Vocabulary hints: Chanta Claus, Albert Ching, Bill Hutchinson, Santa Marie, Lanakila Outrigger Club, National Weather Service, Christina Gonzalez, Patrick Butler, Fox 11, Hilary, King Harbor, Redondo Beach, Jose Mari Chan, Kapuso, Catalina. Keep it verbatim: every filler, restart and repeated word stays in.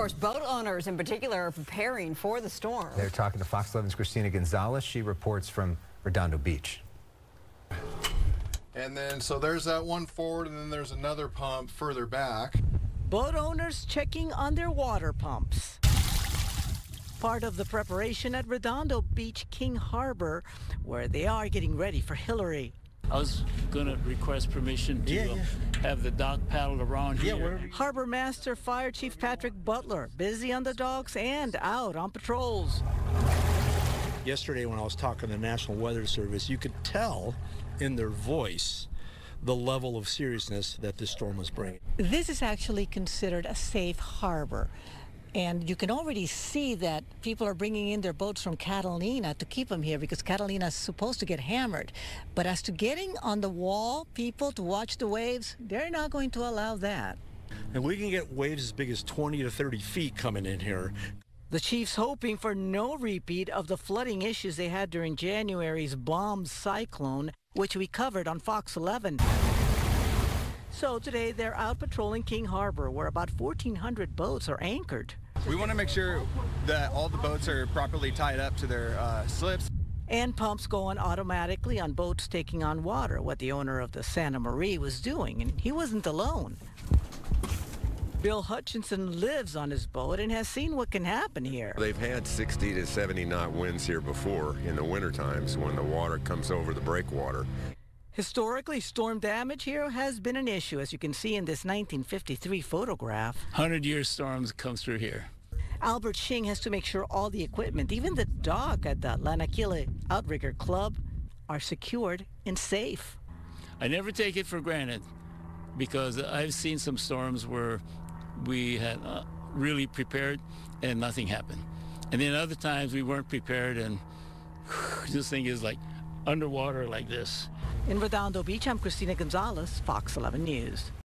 course, boat owners in particular are preparing for the storm. They're talking to Fox eleven's Christina Gonzalez. She reports from Redondo Beach. And then, so there's that one forward, and then there's another pump further back. Boat owners checking on their water pumps. Part of the preparation at Redondo Beach, King Harbor, where they are getting ready for Hilary. I was going to request permission to yeah, yeah. Uh, have the dock paddled around yeah, here. Harbor Master Fire Chief Patrick Butler, busy on the docks and out on patrols. Yesterday when I was talking to the National Weather Service, you could tell in their voice the level of seriousness that this storm was bringing. This is actually considered a safe harbor. And you can already see that people are bringing in their boats from Catalina to keep them here because Catalina is supposed to get hammered. But as to getting on the wall, people to watch the waves, they're not going to allow that. And we can get waves as big as twenty to thirty feet coming in here. The chief's hoping for no repeat of the flooding issues they had during January's bomb cyclone, which we covered on Fox eleven. So today they're out patrolling King Harbor, where about fourteen hundred boats are anchored. We want to make sure that all the boats are properly tied up to their uh, slips. And pumps go on automatically on boats taking on water, what the owner of the Santa Marie was doing, and he wasn't alone. Bill Hutchinson lives on his boat and has seen what can happen here. They've had sixty to seventy knot winds here before in the winter times when the water comes over the breakwater. Historically, storm damage here has been an issue, as you can see in this nineteen fifty-three photograph. hundred-year storms come through here. Albert Ching has to make sure all the equipment, even the dock at the Lanakila Outrigger Club, are secured and safe. I never take it for granted because I've seen some storms where we had uh, really prepared and nothing happened. And then other times we weren't prepared and whew, this thing is like underwater like this. In Redondo Beach, I'm Christina Gonzalez, Fox eleven News.